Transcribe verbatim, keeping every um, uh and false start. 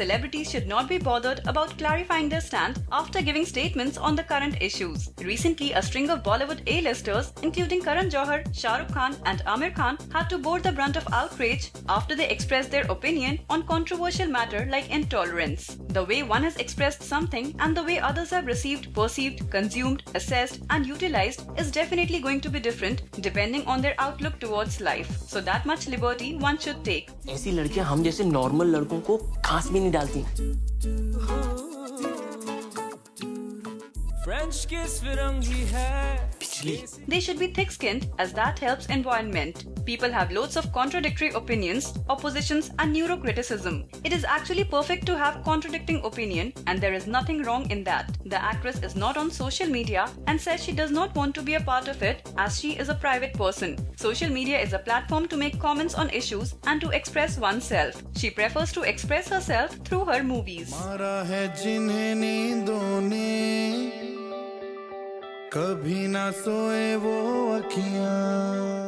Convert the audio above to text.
celebrities should not be bothered about clarifying their stand after giving statements on the current issues. Recently, a string of Bollywood A-listers, including Karan Johar, Shah Rukh Khan and Aamir Khan, had to bore the brunt of outrage after they expressed their opinion on controversial matter like intolerance. The way one has expressed something and the way others have received, perceived, consumed, assessed and utilized is definitely going to be different depending on their outlook towards life. So that much liberty one should take. ऐसी लड़कियां हम जैसे normal लड़कों को खांस भी नहीं डालती। They should be thick-skinned as that helps environment. People have loads of contradictory opinions, oppositions and neurocriticism. It is actually perfect to have contradicting opinion and there is nothing wrong in that. The actress is not on social media and says she does not want to be a part of it as she is a private person. Social media is a platform to make comments on issues and to express oneself. She prefers to express herself through her movies. कभी ना सोए वो अखियाँ